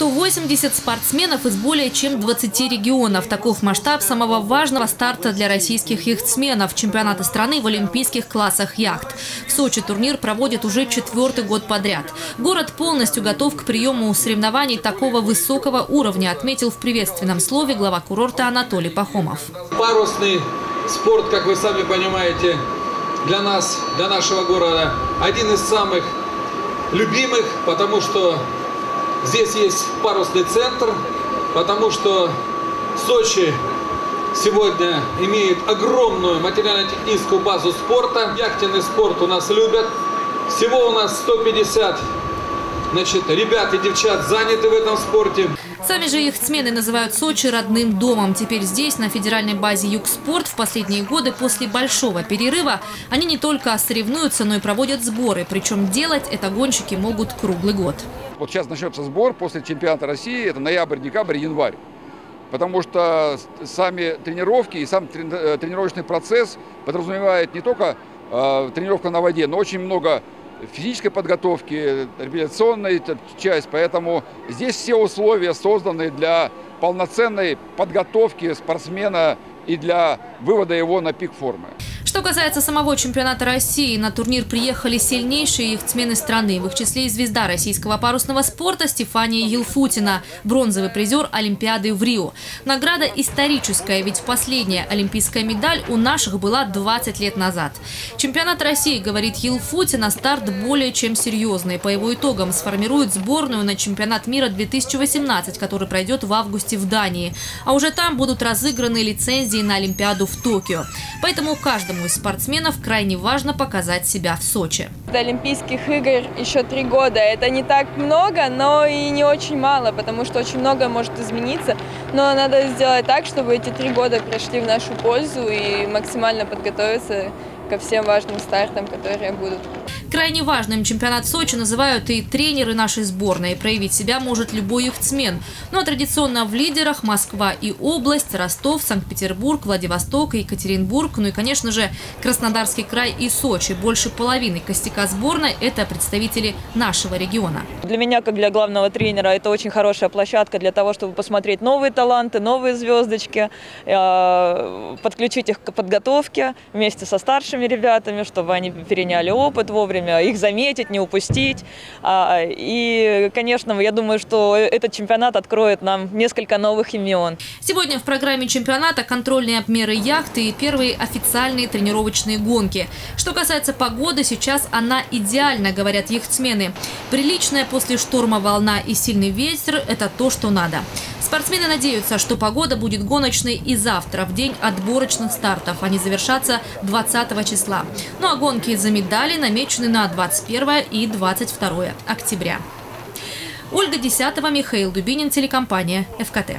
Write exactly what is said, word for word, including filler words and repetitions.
сто восемьдесят спортсменов из более чем двадцати регионов. Таков масштаб самого важного старта для российских яхтсменов – чемпионата страны в олимпийских классах яхт. В Сочи турнир проводит уже четвертый год подряд. Город полностью готов к приему соревнований такого высокого уровня, отметил в приветственном слове глава курорта Анатолий Пахомов. Парусный спорт, как вы сами понимаете, для нас, для нашего города, один из самых любимых, потому что здесь есть парусный центр, потому что Сочи сегодня имеет огромную материально-техническую базу спорта. Яхтенный спорт у нас любят. Всего у нас сто пятьдесят, значит, ребят и девчат заняты в этом спорте. Сами же яхтсмены называют Сочи родным домом. Теперь здесь, на федеральной базе «Юг Спорт», в последние годы после большого перерыва они не только соревнуются, но и проводят сборы. Причем делать это гонщики могут круглый год. Вот сейчас начнется сбор после чемпионата России. Это ноябрь, декабрь, январь. Потому что сами тренировки и сам тренировочный процесс подразумевает не только э, тренировку на воде, но очень много физической подготовки, реабилитационной часть. Поэтому здесь все условия созданы для полноценной подготовки спортсмена и для вывода его на пик формы. Что касается самого чемпионата России, на турнир приехали сильнейшие яхтсмены страны. В их числе и звезда российского парусного спорта Стефания Елфутина, бронзовый призер Олимпиады в Рио. Награда историческая, ведь последняя олимпийская медаль у наших была двадцать лет назад. Чемпионат России, говорит Елфутина, старт более чем серьезный. По его итогам сформирует сборную на чемпионат мира две тысячи восемнадцать, который пройдет в августе в Дании. А уже там будут разыграны лицензии на Олимпиаду в Токио. Поэтому каждому из спортсменов крайне важно показать себя в Сочи. До Олимпийских игр еще три года. Это не так много, но и не очень мало, потому что очень многое может измениться. Но надо сделать так, чтобы эти три года прошли в нашу пользу и максимально подготовиться ко всем важным стартам, которые будут. Крайне важным чемпионат Сочи называют и тренеры нашей сборной. Проявить себя может любой яхтсмен. Но традиционно в лидерах Москва и область, Ростов, Санкт-Петербург, Владивосток, Екатеринбург, ну и, конечно же, Краснодарский край и Сочи. Больше половины костяка сборной – это представители нашего региона. Для меня, как для главного тренера, это очень хорошая площадка для того, чтобы посмотреть новые таланты, новые звездочки, подключить их к подготовке вместе со старшими ребятами, чтобы они переняли опыт вовремя, их заметить, не упустить. И, конечно, я думаю, что этот чемпионат откроет нам несколько новых имен. Сегодня в программе чемпионата контрольные обмеры яхты и первые официальные тренировочные гонки. Что касается погоды, сейчас она идеальна, говорят яхтсмены. Приличная после шторма волна и сильный ветер – это то, что надо. Спортсмены надеются, что погода будет гоночной и завтра, в день отборочных стартов. Они завершатся двадцатого числа. Ну а гонки из-за медали намечены на двадцать первое и двадцать второе октября. Ольга Десятова, Михаил Дубинин, телекомпания «ФКТ».